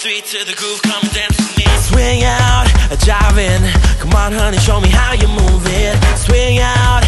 3 to the groove, come dance with me. Swing out, dive in. Come on honey, show me how you move it. Swing out,